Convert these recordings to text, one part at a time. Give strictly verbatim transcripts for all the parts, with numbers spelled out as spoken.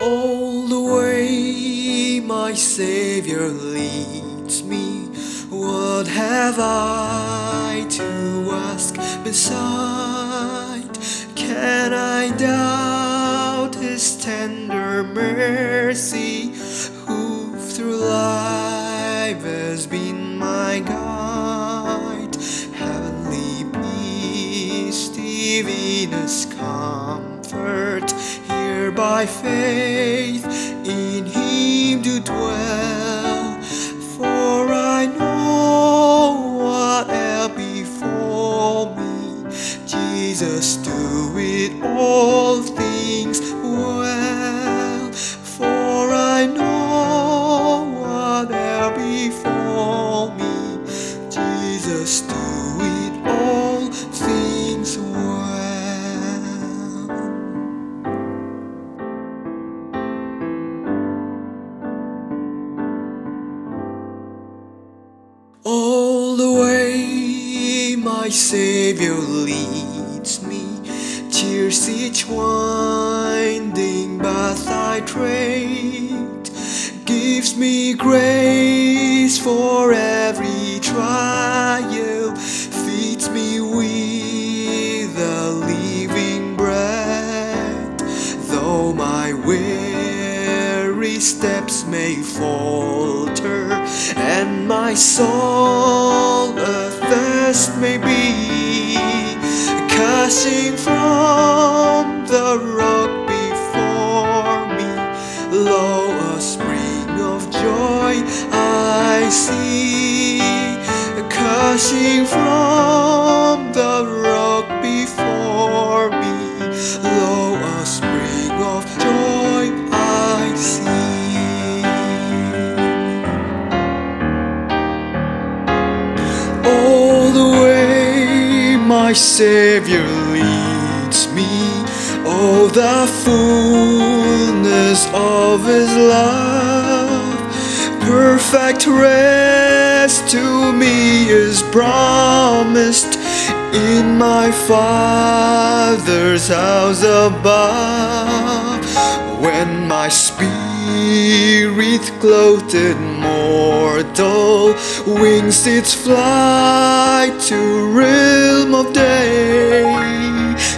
All the way my Savior leads me, what have I to ask beside? Can I doubt His tender mercy, who through life has been my guide? Heavenly peace, divinest comfort, here by faith in Him do dwell. For I know what hath before me, Jesus doeth all things well. For I know what hath before me, Jesus doeth all things well. All the way my Savior leads me, cheers each winding path I tread, gives me grace for every trial, feeds me with the living bread. Though my weary steps may falter, and my soul athirst may be, casting from the rock before me, lo, a spring of joy I see. Casting from the rock before me, lo, a spring of joy I see. My Savior leads me, oh the fullness of His love, perfect rest to me is promised, in my Father's house above. When my spirit, clothed mortal, wings its flight to realm of day,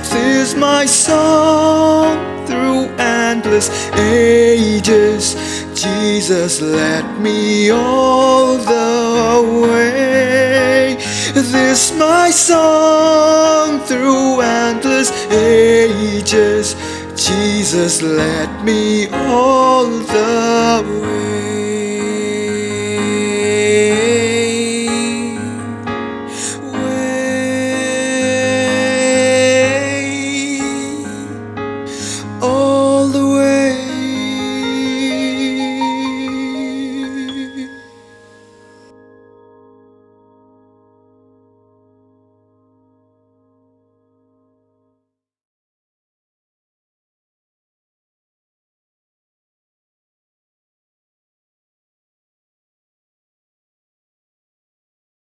'tis my song through endless ages, Jesus led me all the way. This my song through endless ages, Jesus led me all the way.